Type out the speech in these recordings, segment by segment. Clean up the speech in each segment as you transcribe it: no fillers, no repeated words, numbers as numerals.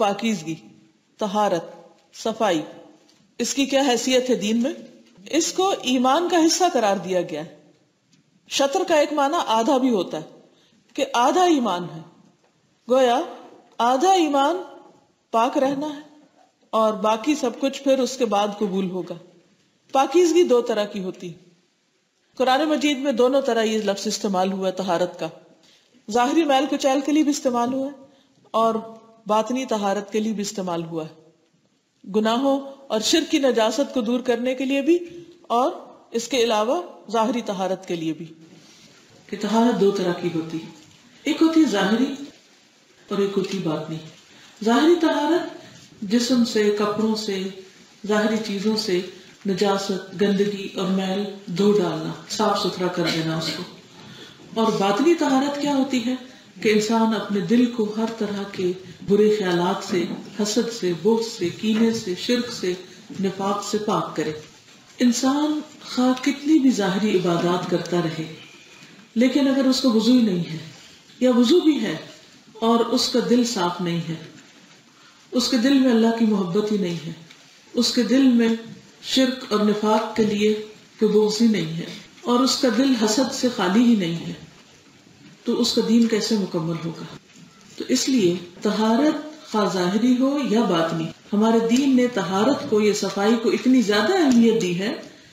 पाकीज़गी, तहारत, सफाई, इसकी क्या हैसियत है दीन में? इसको ईमान का हिस्सा करार दिया गया है। शतर का एक माना आधा भी होता है कि आधा ईमान है, गोया आधा ईमान पाक रहना है और बाकी सब कुछ फिर उसके बाद कबूल होगा। पाकीज़गी दो तरह की होती है। कुरान मजीद में दोनों तरह ये लफ्ज़ इस्तेमाल हुआ है। तहारत का ज़ाहरी मैल कुचैल के लिए भी इस्तेमाल हुआ है और बातनी तहारत के लिए भी इस्तेमाल हुआ है, गुनाहों और शिर्क की नजासत को दूर करने के लिए भी और इसके अलावा ज़ाहरी तहारत के लिए भी। कि तहारत दो तरह की होती है, एक होती ज़ाहरी और एक होती बातनी। ज़ाहरी तहारत जिस्म से, कपड़ों से, ज़ाहरी चीज़ों से नजासत, गंदगी और मैल धो डालना, साफ सुथरा कर देना उसको। और बातनी तहारत क्या होती है कि इंसान अपने दिल को हर तरह के बुरे ख्यालात से, हसद से, बोझ से, कीने से, शिर्क से, निफाक से पाक करे। इंसान खा कितनी भी ज़ाहरी इबादत करता रहे, लेकिन अगर उसको वुज़ू नहीं है या वुज़ू भी है और उसका दिल साफ नहीं है, उसके दिल में अल्लाह की मोहब्बत ही नहीं है, उसके दिल में शिर्क और निफाक के लिए कोई बोझ ही नहीं है और उसका दिल हसद से खाली ही नहीं है, तो उसका दीन कैसे मुकम्मल होगा? तो इसलिए तहारत खा ज़ाहरी हो या बातनी, हमारे दीन ने तहारत को, ये सफाई को इतनी ज्यादा अहमियत दी है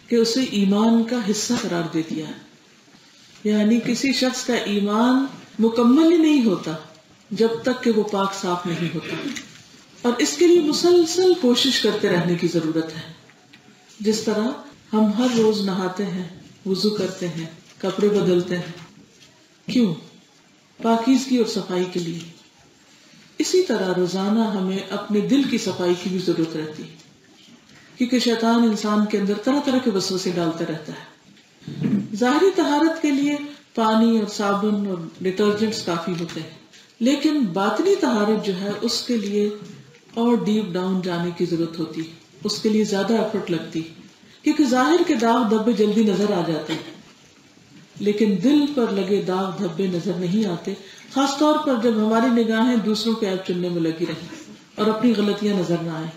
कि उसे ईमान का हिस्सा करार दे दिया है। यानी किसी शख्स का ईमान मुकम्मल ही नहीं होता जब तक कि वो पाक साफ नहीं होता, और इसके लिए मुसलसल कोशिश करते रहने की जरूरत है। जिस तरह हम हर रोज नहाते हैं, वुजू करते हैं, कपड़े बदलते हैं, क्यों? पाकीज़गी और सफाई के लिए। इसी तरह रोजाना हमें अपने दिल की सफाई की भी जरूरत रहती है, क्योंकि शैतान इंसान के अंदर तरह तरह के वसवसे डालता रहता है। ज़ाहरी तहारत के लिए पानी और साबुन और डिटर्जेंट्स काफी होते हैं, लेकिन बातनी तहारत जो है उसके लिए और डीप डाउन जाने की जरूरत होती है, उसके लिए ज्यादा एफर्ट लगती, क्योंकि जाहिर के दाग धब्बे जल्दी नजर आ जाते हैं, लेकिन दिल पर लगे दाग धब्बे नजर नहीं आते, खासतौर पर जब हमारी निगाहें दूसरों के ऐब चुनने में लगी रहे और अपनी गलतियां नजर ना आए।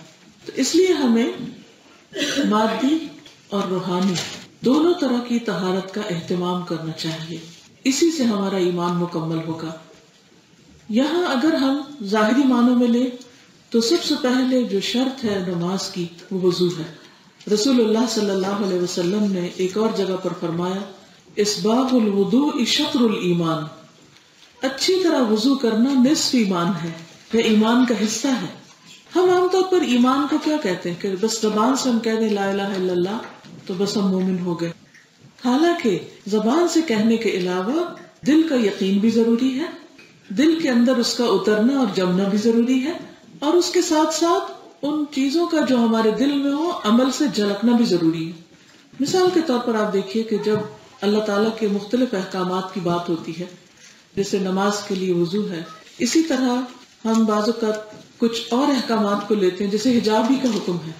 तो इसलिए हमें मादी और रूहानी दोनों तरह की तहारत का एहतमाम करना चाहिए, इसी से हमारा ईमान मुकम्मल होगा। यहाँ अगर हम जाहिरी मानों में ले तो सबसे पहले जो शर्त है नमाज की वो वुजू है। रसूलुल्लाह सल्लल्लाहु अलैहि वसल्लम ने एक और जगह पर फरमाया, इसबागुल वुदू शतरुल ईमान, अच्छी तरह वुजू करना निस्फ ईमान है, यह ईमान का हिस्सा है। हम आमतौर पर ईमान को क्या कहते हैं कि बस जबान से हम कह दें ला इलाहा इल्लल्लाह तो बस हम मोमिन हो गए। हालांकि जबान से कहने के अलावा दिल का यकीन भी जरूरी है, दिल के अंदर उसका उतरना और जमना भी जरूरी है, और उसके साथ साथ उन चीजों का जो हमारे दिल में हो अमल से झलकना भी जरूरी है। मिसाल के तौर पर आप देखिए कि जब अल्लाह ताला के मुख्तलिफ अहकामात की बात होती है, जैसे नमाज के लिए वुजू है, इसी तरह हम बाजों का कुछ और अहकामात को लेते हैं, जैसे हिजाब ही का हुक्म है।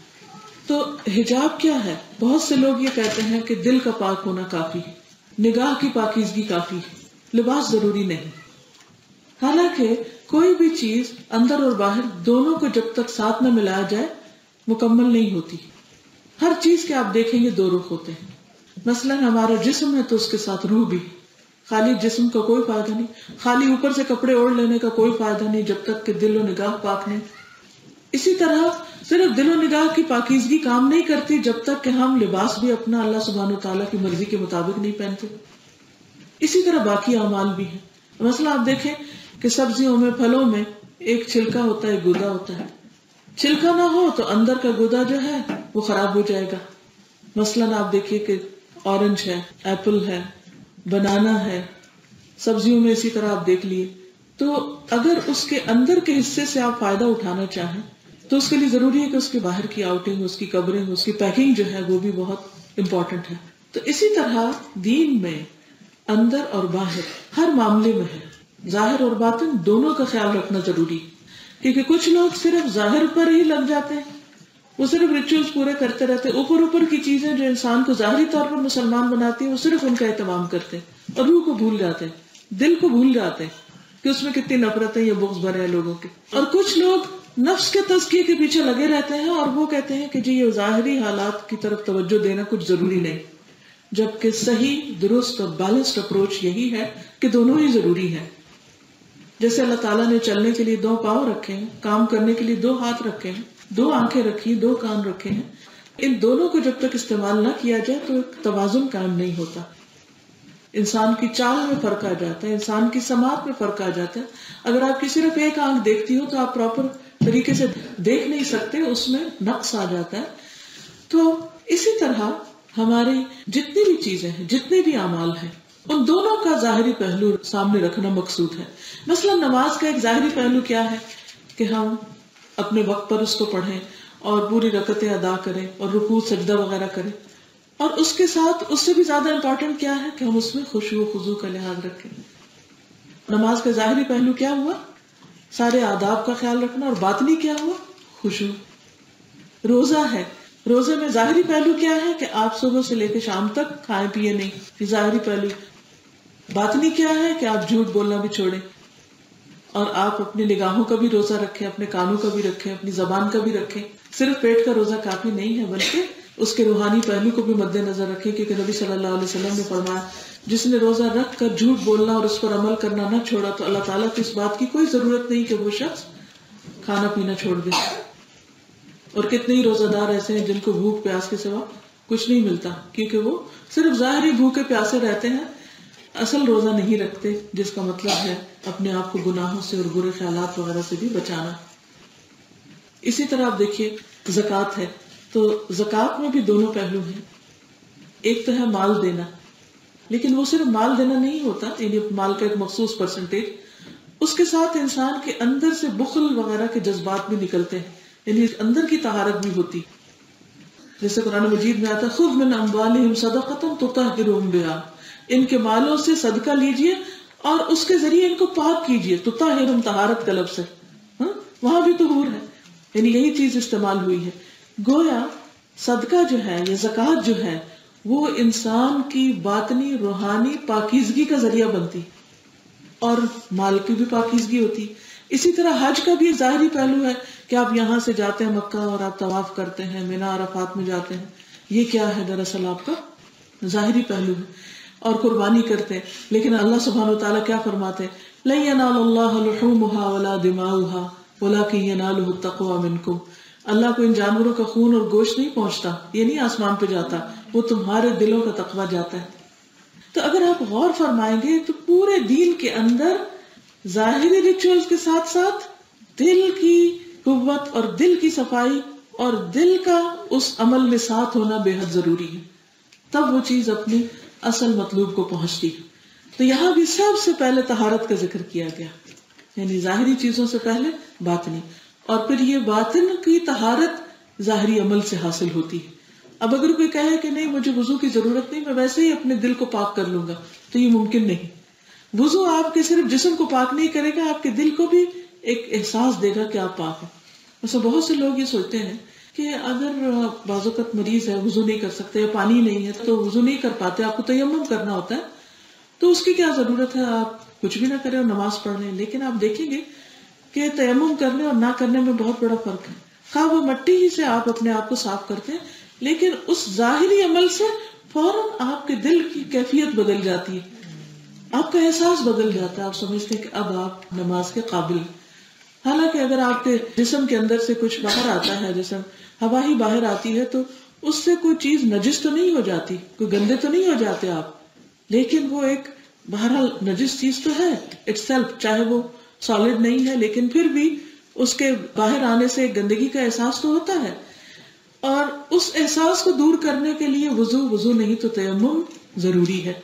तो हिजाब क्या है? बहुत से लोग ये कहते हैं कि दिल का पाक होना काफी है, निगाह की पाकीजगी काफी है, लिबास जरूरी नहीं। हालांकि कोई भी चीज अंदर और बाहर दोनों को जब तक साथ में मिलाया जाए मुकम्मल नहीं होती। हर चीज के आप देखेंगे दो रुख होते हैं। मसलन हमारा जिस्म है तो उसके साथ रूह भी। खाली जिस्म का कोई फायदा नहीं, खाली ऊपर से कपड़े ओढ़ लेने का कोई फायदा नहीं जब तक कि दिल और निगाह पाक नहीं। इसी तरह सिर्फ दिल और निगाह की पाकीजगी काम नहीं करती जब तक कि हम लिबास भी अपना अल्लाह सुब्हान व तआला की मर्जी के मुताबिक नहीं पहनते। इसी तरह बाकी अमाल भी है। मसला आप देखें कि सब्जियों में, फलों में एक छिलका होता है, गुदा होता है। छिलका ना हो तो अंदर का गुदा जो है वो खराब हो जाएगा। मसलन आप देखिए कि ऑरेंज है, एप्पल है, बनाना है, सब्जियों में इसी तरह आप देख लिए। तो अगर उसके अंदर के हिस्से से आप फायदा उठाना चाहें तो उसके लिए जरूरी है कि उसके बाहर की आउटिंग, उसकी कवरिंग, उसकी पैकिंग जो है वो भी बहुत इम्पोर्टेंट है। तो इसी तरह दीन में अंदर और बाहर हर मामले में है, जाहिर और बातिन दोनों का ख्याल रखना जरूरी है, क्योंकि कुछ लोग सिर्फ जाहिर पर ही लग जाते हैं, वो सिर्फ रिचुअल्स पूरे करते रहते हैं, ऊपर ऊपर की चीजें जो इंसान को जाहिरी तौर पर मुसलमान बनाती है वो सिर्फ उनका एहतमाम करते हैं और रूह को भूल जाते हैं, दिल को भूल जाते हैं कि उसमें कितनी नफरतें या बुग़्ज़ भरे हैं लोगों के। और कुछ लोग नफ्स के तज़किए के पीछे लगे रहते हैं और वो कहते हैं कि जी ये ज़ाहिरी हालात की तरफ तवज्जो देना कुछ ज़रूरी नहीं, जबकि सही दुरुस्त और बैलेंस्ड अप्रोच यही है कि दोनों ही ज़रूरी है। जैसे अल्लाह ताला ने चलने के लिए दो पाँव रखे हैं, काम करने के लिए दो हाथ रखे हैं, दो आंखें रखी, दो कान रखे हैं, इन दोनों को जब तक इस्तेमाल न किया जाए तो तवाज़ुन कायम नहीं होता। इंसान की चाल में फर्क आ जाता है, इंसान की समात में फर्क आ जाता है। अगर आपकी सिर्फ एक आंख देखती हो तो आप प्रॉपर तरीके से देख नहीं सकते, उसमें नक्स आ जाता है। तो इसी तरह हमारी जितनी भी चीजें हैं, जितने भी अमाल हैं, उन दोनों का ज़ाहिरी पहलू सामने रखना मकसूद है। मसलन नमाज का एक ज़ाहिरी पहलू क्या है कि हम अपने वक्त पर उसको पढ़ें और पूरी रकतें अदा करें और रुकू सजदा वगैरह करें, और उसके साथ उससे भी ज्यादा इम्पोर्टेंट क्या है कि हम उसमें खुशू खुजू का लिहाज रखें। नमाज का ज़ाहिरी पहलू क्या हुआ? सारे आदाब का ख्याल रखना। और बातनी क्या हुआ? खुशू। रोजा है, रोजे में ज़ाहिरी पहलू क्या है कि आप सुबह से लेकर शाम तक खाए पिए नहीं, ज़ाहिरी पहलू। बातनी क्या है कि आप झूठ बोलना भी छोड़ें और आप अपनी निगाहों का भी रोजा रखें, अपने कानों का भी रखें, अपनी जबान का भी रखें। सिर्फ पेट का रोजा काफी नहीं है, बल्कि उसके रूहानी पहलू को भी मद्देनजर रखें, क्योंकि नबी सल्लल्लाहु अलैहि वसल्लम ने फरमाया जिसने रोजा रख कर झूठ बोलना और उस पर अमल करना न छोड़ा तो अल्लाह ताला को इस बात की कोई जरूरत नहीं कि वो शख्स खाना पीना छोड़ दे। और कितने ही रोजादार ऐसे हैं जिनको भूख प्यास के सिवा कुछ नहीं मिलता, क्योंकि वो सिर्फ ज़ाहिरी भूखे प्यासे रहते हैं, असल रोजा नहीं रखते, जिसका मतलब है अपने आप को गुनाहों से और बुरे ख्यालात वगैरह से भी बचाना। इसी तरह आप देखिए ज़कात है, तो ज़कात में भी दोनों पहलू हैं। एक तो है माल देना, लेकिन वो सिर्फ माल देना नहीं होता, यानी माल का एक मखसूस परसेंटेज, उसके साथ इंसान के अंदर से बुखल वगैरह के जज्बात भी निकलते हैं, यानी अंदर की तहारत भी होती। जैसे कुरान मजीद में आता है खुद मिन अम्वालिहिम सदक़तन तुतहिरुहुम बिहा, इनके मालों से सदका लीजिए और उसके जरिए इनको पाक कीजिए। तुतहिरुहुम तहारत का लफ्ज़ है, वहां भी तहूर है, यानी यही चीज इस्तेमाल हुई है। गोया सदका जो है या ज़कात जो है वो इंसान की बातनी रूहानी पाकीजगी का जरिया बनती और माल की भी पाकीजगी होती। इसी तरह हज का भी ज़ाहिरी पहलू है कि आप यहाँ से जाते हैं मक्का और आप तवाफ करते हैं, मिना अराफात में जाते हैं, ये क्या है? दरअसल आपका ज़ाहिरी पहलू है। और कुर्बानी करते हैं, लेकिन अल्लाह सुब्हानहु व तआला क्या फरमाते हैं? लन यनालल्लाह लुहूमहा वला दिमाउहा वलाकिन यनालुहु तक़वा मिनकुम। अल्लाह को इन जानवरों का खून और गोश्त नहीं पहुंचता, ये नहीं आसमान पे जाता, वो तुम्हारे दिलों का तकवा जाता है। तो अगर आप गौर फरमाएंगे तो पूरे दीन के अंदर ज़ाहिरी रिचुअल्स के साथ साथ दिल की कुव्वत और दिल की सफाई और दिल का उस अमल में साथ होना बेहद जरूरी है, तब वो चीज अपने असल मतलूब को पहुंचती है। तो यहाँ भी सबसे पहले तहारत का जिक्र किया गया, यानी ज़ाहिरी चीजों से पहले बातनी, और फिर ये बातिन की तहारत ज़ाहरी अमल से हासिल होती है। अब अगर कोई कहे कि नहीं मुझे वुजू की जरूरत नहीं, मैं वैसे ही अपने दिल को पाक कर लूंगा, तो ये मुमकिन नहीं। वुजू आपके सिर्फ जिस्म को पाक नहीं करेगा, आपके दिल को भी एक एहसास देगा कि आप पाक हैं। वैसे बहुत से लोग ये सोचते हैं कि अगर बाज़ोकत मरीज है, वुजू नहीं कर सकते, पानी नहीं है तो वुजू नहीं कर पाते, आपको तयम्मुम करना होता है, तो उसकी क्या जरूरत है, आप कुछ भी ना करें और नमाज पढ़ लें। लेकिन आप देखेंगे कि तयम्मुम करने और ना करने में बहुत बड़ा फर्क है। खा वो मिट्टी ही से आप अपने आप को साफ करते हैं, लेकिन उस ज़ाहिरी अमल से फौरन आपके दिल की कैफियत बदल जाती है, आपका एहसास बदल जाता है, आप समझते हैं कि अब आप नमाज के काबिल। हालांकि अगर आपके जिस्म के अंदर से कुछ बाहर आता है, जैसे हवा ही बाहर आती है, तो उससे कोई चीज नजिस तो नहीं हो जाती, कोई गंदे तो नहीं हो जाते आप, लेकिन वो एक बहरहाल नजिस चीज तो है इटसेल्फ, चाहे वो सॉलिड नहीं है, लेकिन फिर भी उसके बाहर आने से गंदगी का एहसास तो होता है। और उस एहसास को दूर करने के लिए वुजू नहीं तो तयम्मुम जरूरी है।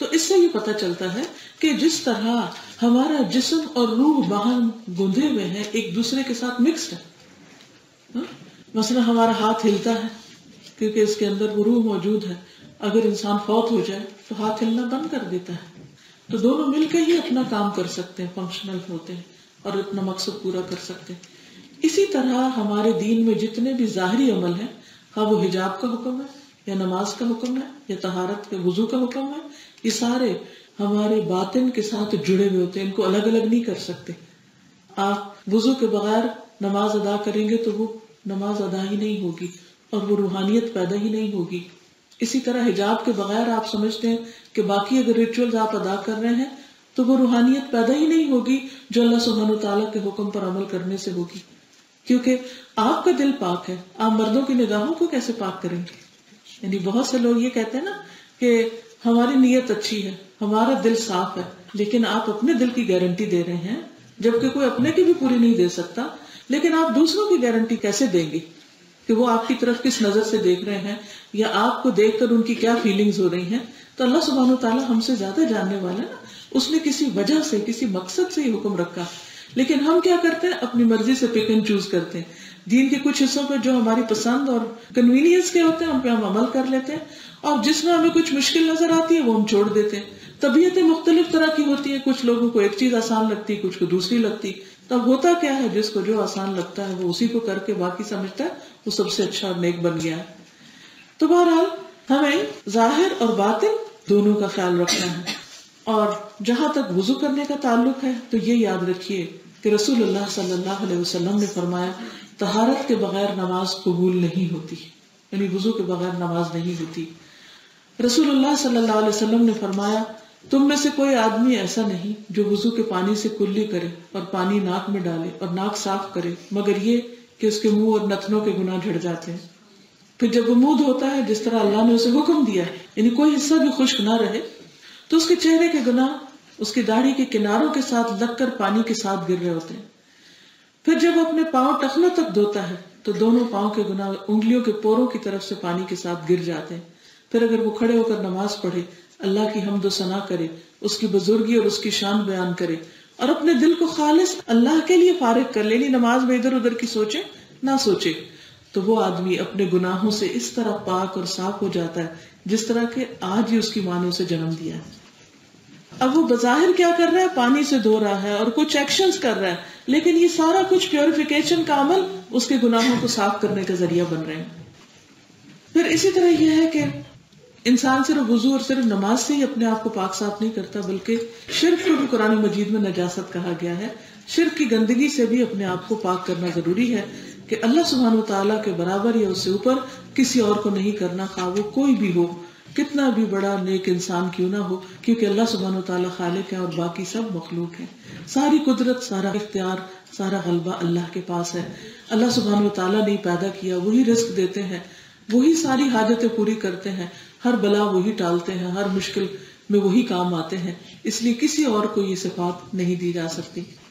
तो इससे ये पता चलता है कि जिस तरह हमारा जिस्म और रूह बाहर गूंधे हुए हैं, एक दूसरे के साथ मिक्स्ड है। मसलन हमारा हाथ हिलता है क्योंकि इसके अंदर वो रूह मौजूद है। अगर इंसान फौत हो जाए तो हाथ हिलना बंद कर देता है, तो दोनों मिलकर ही अपना काम कर सकते हैं, फंक्शनल होते हैं और अपना मकसद पूरा कर सकते हैं। इसी तरह हमारे दीन में जितने भी ज़ाहरी अमल हैं, हाँ वो हिजाब का हुक्म है या नमाज का हुक्म है या तहारत के वुजू का हुक्म है, ये सारे हमारे बातिन के साथ जुड़े हुए होते हैं, इनको अलग अलग नहीं कर सकते। आप वुजू के बगैर नमाज अदा करेंगे तो वो नमाज अदा ही नहीं होगी और वो रूहानियत पैदा ही नहीं होगी। इसी तरह हिजाब के बगैर आप समझते हैं कि बाकी अगर रिचुअल्स आप अदा कर रहे हैं तो वो रूहानियत पैदा ही नहीं होगी जो अल्लाह सुब्हान व तआला के हुक्म पर अमल करने से होगी, क्योंकि आपका दिल पाक है। आप मर्दों की निगाहों को कैसे पाक करेंगे? यानी बहुत से लोग ये कहते हैं ना कि हमारी नीयत अच्छी है, हमारा दिल साफ है, लेकिन आप अपने दिल की गारंटी दे रहे हैं जबकि कोई अपने की भी पूरी नहीं दे सकता। लेकिन आप दूसरों की गारंटी कैसे देंगे कि वो आपकी तरफ किस नजर से देख रहे हैं या आपको देखकर उनकी क्या फीलिंग्स हो रही हैं? तो अल्लाह सुब्हान व तआला हमसे ज्यादा जानने वाला है ना, उसने किसी वजह से किसी मकसद से ही हुक्म रखा, लेकिन हम क्या करते हैं अपनी मर्जी से पिक एंड चूज करते हैं। दीन के कुछ हिस्सों पर जो हमारी पसंद और कन्वीनियंस के होते हैं उन पर हम अमल कर लेते हैं और जिसमें हमें कुछ मुश्किल नजर आती है वो हम छोड़ देते हैं। तबीयतें मुख्तलिफ तरह की होती है, कुछ लोगों को एक चीज आसान लगती है, कुछ को दूसरी लगती। तब होता क्या है, जिसको जो आसान लगता है वो उसी को करके बाकी समझता है वो सबसे अच्छा और नेक बन गया है। तो बहरहाल हमें जाहिर और बातिन दोनों का ख्याल रखना है। और जहां तक वुजू करने का ताल्लुक है तो ये याद रखिए कि रसूलुल्लाह सल्लल्लाहु अलैहि वसल्लम ने फरमाया तहारत के बगैर नमाज कबूल नहीं होती, यानी वुजू के बगैर नमाज नहीं होती। रसूलुल्लाह सल्लल्लाहु अलैहि वसल्लम ने फरमाया तुम में से कोई आदमी ऐसा नहीं जो वुजू के पानी से कुल्ली करे और पानी नाक में डाले और नाक साफ करे मगर ये कि उसके मुंह और नथनों के गुनाह झड़ जाते हैं। फिर जब वो मुंह धोता है जिस तरह अल्लाह ने उसे हुक्म दिया है, यानी कोई हिस्सा भी खुश्क ना रहे, तो उसके चेहरे के गुनाह उसकी दाढ़ी के किनारों के साथ लगकर पानी के साथ गिर रहे होते हैं। फिर जब अपने पाँव टखनों तक धोता है तो दोनों पाँव के गुनाह उंगलियों के पोरों की तरफ से पानी के साथ गिर जाते हैं। फिर अगर वो खड़े होकर नमाज पढ़े, अल्लाह की हम्द व सना करे, उसकी बुजुर्गी और उसकी शान बयान करे और अपने दिल को खालिस अल्लाह के लिए फारिग कर ले, नमाज में इधर उधर की सोचे ना सोचे, तो वो आदमी अपने गुनाहों से इस तरह पाक और साफ हो जाता है जिस तरह के आज ही उसकी माँ ने उसे जन्म दिया है। अब वो बज़ाहिर क्या कर रहा है, पानी से धो रहा है और कुछ एक्शंस कर रहा है, लेकिन ये सारा कुछ प्योरिफिकेशन का अमल उसके गुनाहों को साफ करने का जरिया बन रहे हैं। फिर इसी तरह यह है कि इंसान सिर्फ वुजू और सिर्फ नमाज से ही अपने आप को पाक साफ नहीं करता, बल्कि शिर्क को भी कुरान मजीद में नजासत कहा गया है। शिर्क की गंदगी से भी अपने आप को पाक करना जरूरी है कि अल्लाह सुब्हान व तआला के बराबर या उससे ऊपर किसी और को नहीं करना, खा वो कोई भी हो, कितना भी बड़ा नेक इंसान क्यों ना हो, क्योंकि अल्लाह सुब्हान व तआला खालिक है और बाकी सब मखलूक है। सारी कुदरत, सारा इख्तियार, सारा गलबा अल्लाह के पास है। अल्लाह सुब्हान व तआला ने पैदा किया, वही रिस्क देते हैं, वही सारी हाजतें पूरी करते हैं, हर बला वही टालते हैं, हर मुश्किल में वही काम आते हैं, इसलिए किसी और को ये सिफात नहीं दी जा सकती।